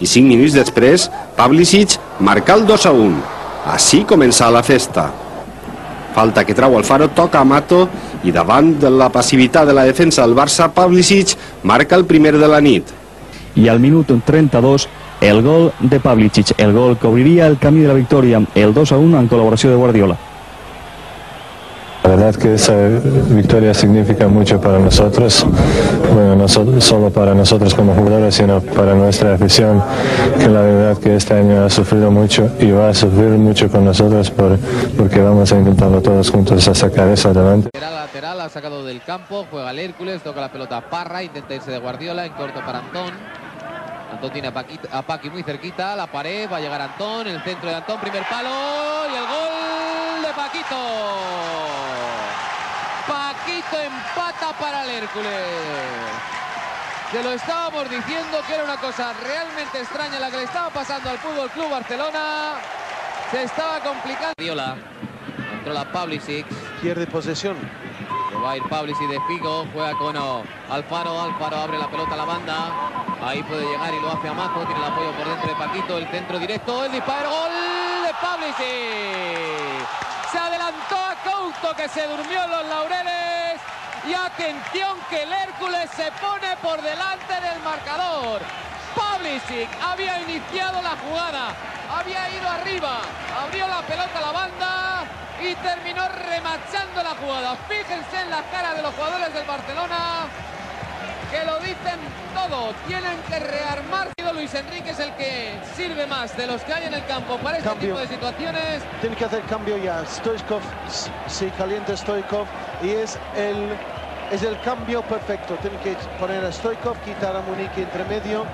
i 5 minuts després Pavlicic marcà el 2-1. Així començà la festa. Falta que trau Alfaro, toca a Mato i davant de la passivitat de la defensa del Barça, Pavlicic marca el primer de la nit. I al minut 32 el gol de Pavlicic, el gol que obriría el camí de la victòria, el 2-1 en col·laboració de Guardiola. La verdad que esa victoria significa mucho para nosotros, bueno, no solo para nosotros como jugadores, sino para nuestra afición, que la verdad que este año ha sufrido mucho y va a sufrir mucho con nosotros porque vamos a intentarlo todos juntos a sacar eso adelante. Lateral ha sacado del campo, juega el Hércules, toca la pelota a Parra, intenta irse de Guardiola, en corto para Antón. Antón tiene a Paqui muy cerquita, la pared, va a llegar Antón, el centro de Antón, primer palo y el gol de Paquito. Paquito empata para el Hércules. Se lo estábamos diciendo que era una cosa realmente extraña la que le estaba pasando al Fútbol Club Barcelona. Se estaba complicando. Guardiola controla Pavlicic. Pierde posesión. Va a ir Pavlicic de Figo. Juega con Alfaro. Alfaro abre la pelota a la banda. Ahí puede llegar y lo hace a Mato. Tiene el apoyo por dentro de Paquito. El centro directo. El disparo. Gol de Pavlicic. Se adelantó a Couto, que se durmió en los laureles, y atención que el Hércules se pone por delante del marcador. Pavlicic había iniciado la jugada, había ido arriba, abrió la pelota a la banda y terminó remachando la jugada. Fíjense en las caras de los jugadores del Barcelona, que lo dicen todo, tienen que rearmarse. Luis Enrique es el que sirve más de los que hay en el campo para este tipo de situaciones. Tiene que hacer cambio ya. Stoichkov, se calienta Stoichkov y es el cambio perfecto. Tiene que poner a Stoichkov, quitar a Munich entre medio.